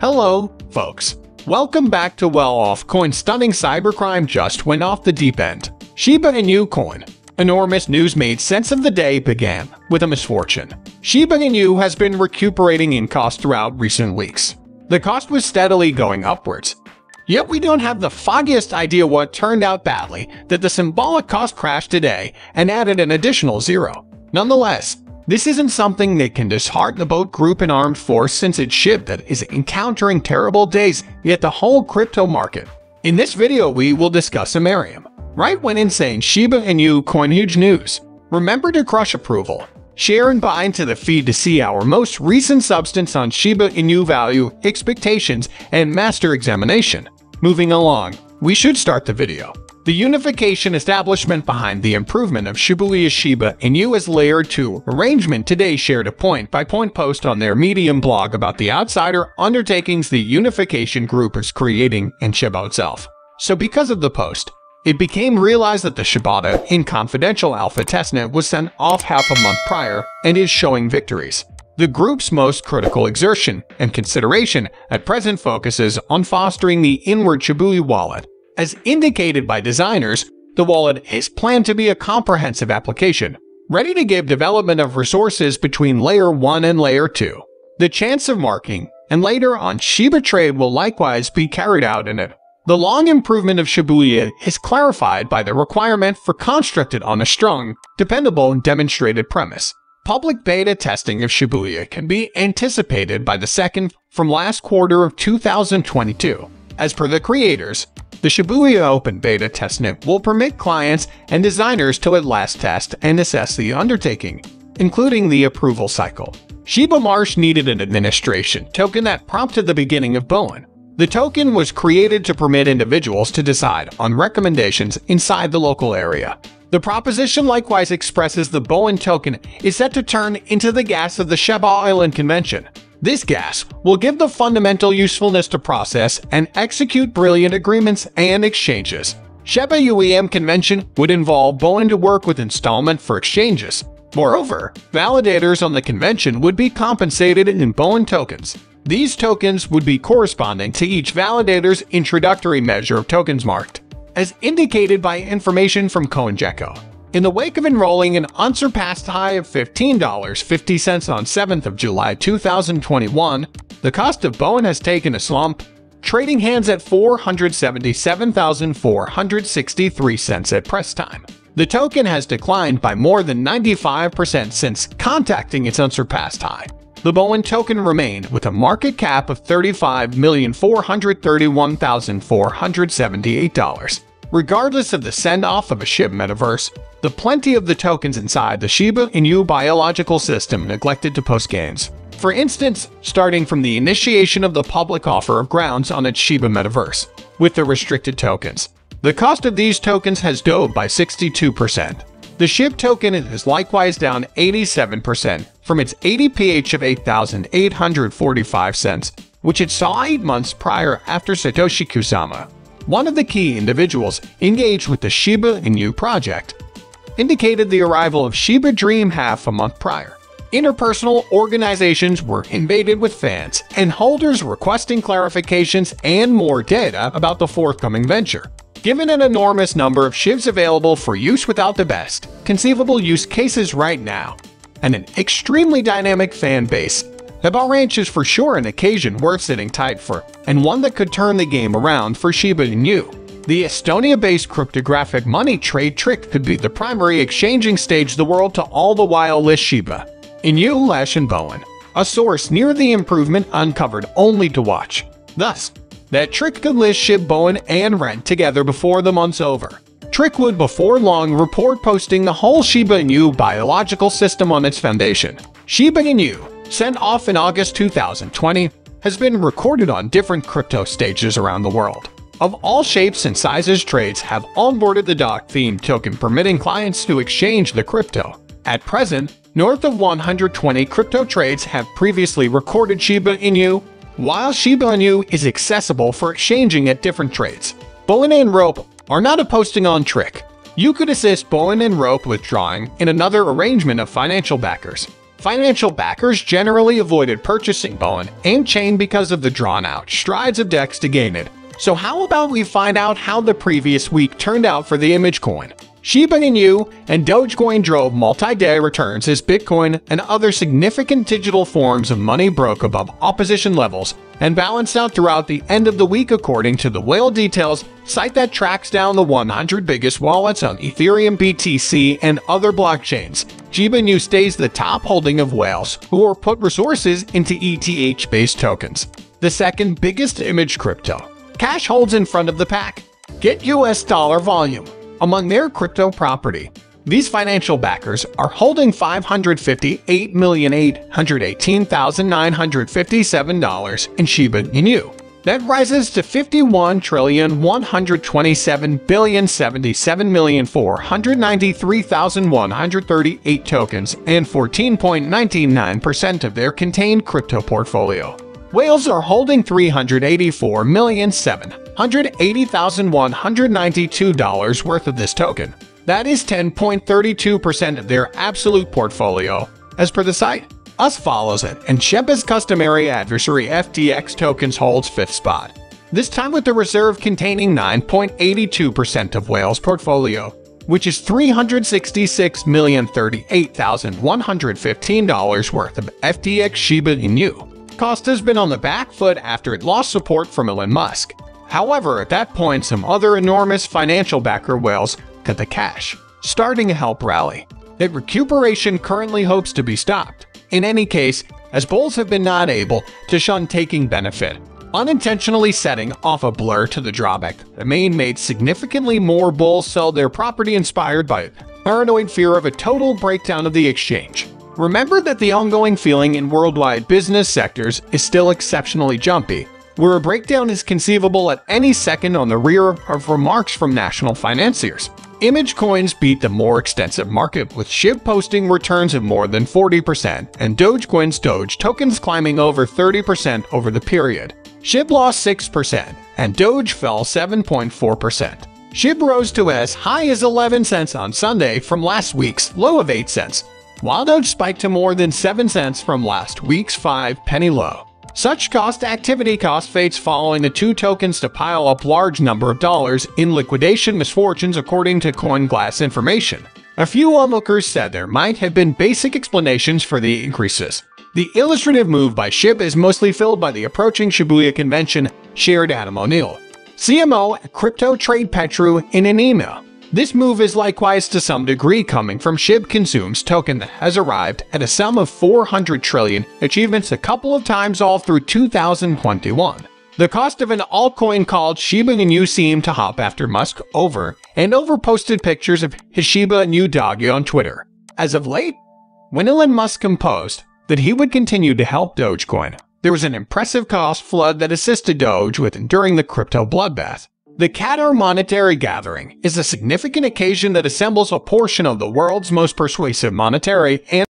Hello, folks. Welcome back to Well-Off Coin. Stunning cybercrime just went off the deep end. Shiba Inu coin. Enormous news made sense of the day began with a misfortune. Shiba Inu has been recuperating in cost throughout recent weeks. The cost was steadily going upwards. Yet we don't have the foggiest idea what turned out badly, that the symbolic cost crashed today and added an additional zero. Nonetheless, this isn't something that can dishearten the boat group and armed force, since it's SHIB that is encountering terrible days, yet the whole crypto market. In this video, we will discuss Shibarium. Right when insane Shiba Inu coin huge news. Remember to crush approval, share and buy into the feed to see our most recent substance on Shiba Inu value, expectations, and master examination. Moving along, we should start the video. The unification establishment behind the improvement of Shibuya's Shiba Inu as Layer 2 arrangement today shared a point-by-point post on their Medium blog about the outsider undertakings the unification group is creating in Shiba itself. So because of the post, it became realized that the Shibata in Confidential Alpha Testnet was sent off half a month prior and is showing victories. The group's most critical exertion and consideration at present focuses on fostering the inward Shibuya wallet. As indicated by designers, the wallet is planned to be a comprehensive application, ready to give development of resources between Layer 1 and Layer 2. The chance of marking and later on Shiba trade will likewise be carried out in it. The long improvement of Shibuya is clarified by the requirement for constructed on a strong, dependable, and demonstrated premise. Public beta testing of Shibuya can be anticipated by the second from last quarter of 2022. As per the creators, the Shibuya Open Beta Testnet will permit clients and designers to at last test and assess the undertaking, including the approval cycle. Shiba Marsh needed an administration token that prompted the beginning of Bowen. The token was created to permit individuals to decide on recommendations inside the local area. The proposition likewise expresses the Bowen token is set to turn into the gas of the Shiba Island Convention. This gas will give the fundamental usefulness to process and execute brilliant agreements and exchanges. Shiba UEM Convention would involve Bowen to work with installment for exchanges. Moreover, validators on the convention would be compensated in Bowen tokens. These tokens would be corresponding to each validator's introductory measure of tokens marked, as indicated by information from CoinGecko. In the wake of enrolling an unsurpassed high of $15.50 on 7th of July 2021, the cost of Bowen has taken a slump, trading hands at 477,463 cents at press time. The token has declined by more than 95% since contacting its unsurpassed high. The Bowen token remained with a market cap of $35,431,478. Regardless of the send-off of a SHIB Metaverse, the plenty of the tokens inside the Shiba Inu biological system neglected to post gains. For instance, starting from the initiation of the public offer of grounds on its Shiba Metaverse, with the restricted tokens, the cost of these tokens has dove by 62%. The SHIB token is likewise down 87% from its ADPH of 8,845 cents, which it saw 8 months prior after Satoshi Kusama, one of the key individuals engaged with the Shiba Inu project, indicated the arrival of Shiba Dream half a month prior. Interpersonal organizations were invaded with fans and holders requesting clarifications and more data about the forthcoming venture. Given an enormous number of SHIBs available for use without the best conceivable use cases right now, and an extremely dynamic fan base, the Ba Ranch is for sure an occasion worth sitting tight for, and one that could turn the game around for Shiba Inu. The Estonia-based cryptographic money trade Trik could be the primary exchanging stage the world to all the while list Shiba Inu Lash and Bowen, a source near the improvement uncovered only to watch. Thus, that Trik could list SHIB Bowen and Rent together before the month's over. Trik would before long report posting the whole Shiba Inu biological system on its foundation. Shiba Inu, sent off in August 2020, has been recorded on different crypto stages around the world. Of all shapes and sizes, trades have onboarded the Doge-themed token, permitting clients to exchange the crypto. At present, north of 120 crypto trades have previously recorded Shiba Inu, while Shiba Inu is accessible for exchanging at different trades. Bowen and Rope are not a posting on Trik. You could assist Bowen and Rope withdrawing in another arrangement of financial backers. Financial backers generally avoided purchasing Bowen and Chain because of the drawn-out strides of DEX to gain it. So how about we find out how the previous week turned out for the image coin? Shiba Inu and Dogecoin drove multi-day returns as Bitcoin and other significant digital forms of money broke above opposition levels and balanced out throughout the end of the week, according to the whale details site that tracks down the 100 biggest wallets on Ethereum, BTC, and other blockchains. Shiba Inu stays the top holding of whales who are put resources into ETH-based tokens, the second biggest image crypto. Cash holds in front of the pack. Get US dollar volume among their crypto property. These financial backers are holding $558,818,957 in Shiba Inu. That rises to $51,127,077,493,138 tokens and 14.99% of their contained crypto portfolio. Whales are holding $384,780,192 worth of this token. That is 10.32% of their absolute portfolio, as per the site. US follows it, and SHIB's customary adversary FTX tokens holds 5th spot, this time with the reserve containing 9.82% of whales' portfolio, which is $366,038,115 worth of FTX Shiba Inu. Cost has been on the back foot after it lost support from Elon Musk. However, at that point, some other enormous financial backer whales cut the cash, starting a help rally. That recuperation currently hopes to be stopped, in any case, as bulls have been not able to shun taking benefit, unintentionally setting off a blur to the drawback. The main made significantly more bulls sell their property inspired by a paranoid fear of a total breakdown of the exchange. Remember that the ongoing feeling in worldwide business sectors is still exceptionally jumpy, where a breakdown is conceivable at any second on the rear of remarks from national financiers. Image coins beat the more extensive market, with SHIB posting returns of more than 40% and Dogecoin's Doge tokens climbing over 30% over the period. SHIB lost 6% and Doge fell 7.4%. SHIB rose to as high as 11 cents on Sunday from last week's low of 8 cents. While Doge spiked to more than 7 cents from last week's 5-penny low. Such cost activity cost fates following the two tokens to pile up large number of dollars in liquidation misfortunes, according to CoinGlass information. A few onlookers said there might have been basic explanations for the increases. The illustrative move by SHIB is mostly filled by the approaching Shibuya convention, shared Adam O'Neill, CMO at crypto trade Petru, in an email. This move is likewise to some degree coming from SHIB Consume's token that has arrived at a sum of 400 trillion achievements a couple of times all through 2021. The cost of an altcoin called Shiba Inu seemed to hop after Musk over and over posted pictures of his Shiba Inu doggy on Twitter. As of late, when Elon Musk composed that he would continue to help Dogecoin, there was an impressive cost flood that assisted Doge with enduring the crypto bloodbath. The Qatar Monetary Gathering is a significant occasion that assembles a portion of the world's most persuasive monetary and